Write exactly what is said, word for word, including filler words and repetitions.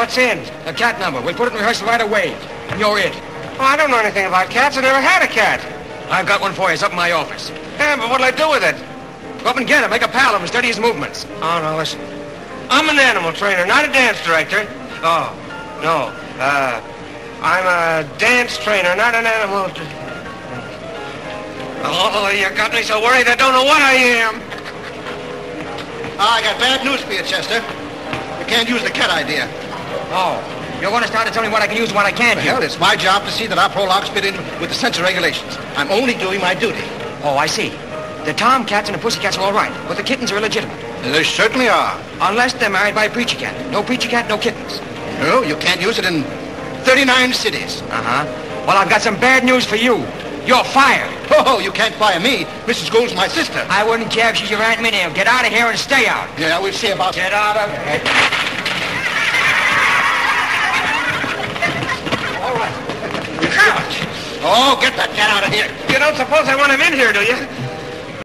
What's in? A cat number. We'll put it in rehearsal right away. And you're it. Oh, I don't know anything about cats. I never had a cat. I've got one for you. It's up in my office. Yeah, but what'll I do with it? Go up and get it. Make a pal of him. Study his movements. Oh, no, listen. I'm an animal trainer, not a dance director. Oh, no. Uh, I'm a dance trainer, not an animal... Oh, you got me so worried I don't know what I am. I got bad news for you, Chester. You can't use the cat idea. Oh, you're going to start to tell me what I can use and what I can't well, use? Well, it's my job to see that our prologues fit in with the censor regulations. I'm only doing my duty. Oh, I see. The tomcats and the pussycats are all right, but the kittens are illegitimate. They certainly are. Unless they're married by a preacher cat. No preacher cat, no kittens. No, you can't use it in thirty-nine cities. Uh-huh. Well, I've got some bad news for you. You're fired. Oh, you can't fire me. Missus Gould's my sister. I wouldn't care if she's your Aunt Minnie. Get out of here and stay out. Yeah, we'll see about it. Get out of here. All right. Ouch. Oh, get that cat out of here. You don't suppose I want him in here, do you?